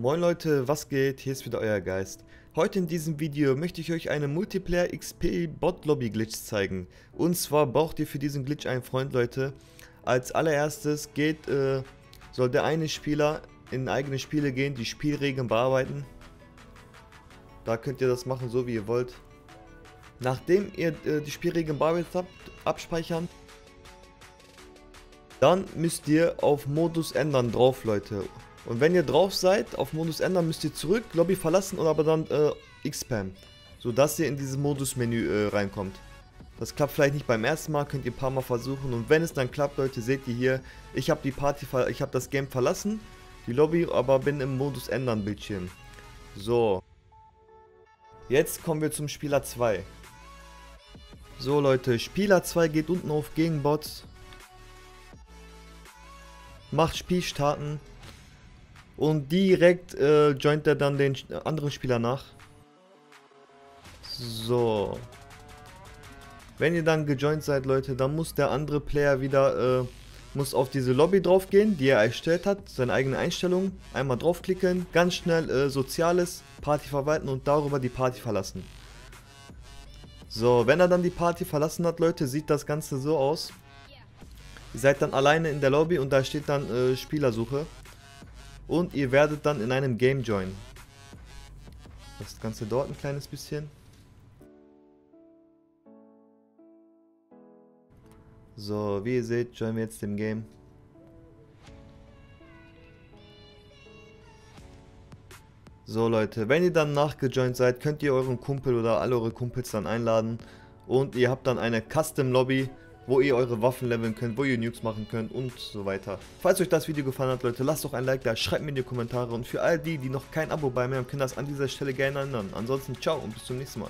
Moin Leute, was geht? Hier ist wieder euer Geist. Heute in diesem Video möchte ich euch eine Multiplayer XP Bot Lobby Glitch zeigen. Und zwar braucht ihr für diesen Glitch einen Freund, Leute. Als allererstes soll der eine Spieler in eigene Spiele gehen, die Spielregeln bearbeiten. Da könnt ihr das machen, so wie ihr wollt. Nachdem ihr die Spielregeln bearbeitet habt, abspeichern. Dann müsst ihr auf Modus ändern drauf, Leute. Und wenn ihr drauf seid, auf Modus ändern, müsst ihr zurück, Lobby verlassen und aber dann X-Spam. Sodass ihr in dieses Modus-Menü reinkommt. Das klappt vielleicht nicht beim ersten Mal, könnt ihr ein paar Mal versuchen. Und wenn es dann klappt, Leute, seht ihr hier, ich habe das Game verlassen, die Lobby, aber bin im Modus ändern Bildschirm. So. Jetzt kommen wir zum Spieler 2. So Leute, Spieler 2 geht unten auf Gegenbots. Macht Spiel starten. Und direkt joint er dann den anderen Spieler nach. So. Wenn ihr dann gejoint seid, Leute, dann muss der andere Player wieder muss auf diese Lobby drauf gehen, die er erstellt hat, seine eigene Einstellung. Einmal draufklicken, ganz schnell Soziales, Party verwalten und darüber die Party verlassen. So, wenn er dann die Party verlassen hat, Leute, sieht das Ganze so aus. Ihr seid dann alleine in der Lobby und da steht dann Spielersuche. Und ihr werdet dann in einem Game joinen. Das Ganze dauert ein kleines bisschen. So, wie ihr seht, joinen wir jetzt dem Game. So Leute, wenn ihr dann nachgejoint seid, könnt ihr euren Kumpel oder alle eure Kumpels dann einladen. Und ihr habt dann eine Custom Lobby, wo ihr eure Waffen leveln könnt, wo ihr Nukes machen könnt und so weiter. Falls euch das Video gefallen hat, Leute, lasst doch ein Like da, schreibt mir in die Kommentare. Und für all die, die noch kein Abo bei mir haben, können das an dieser Stelle gerne ändern. Ansonsten ciao und bis zum nächsten Mal.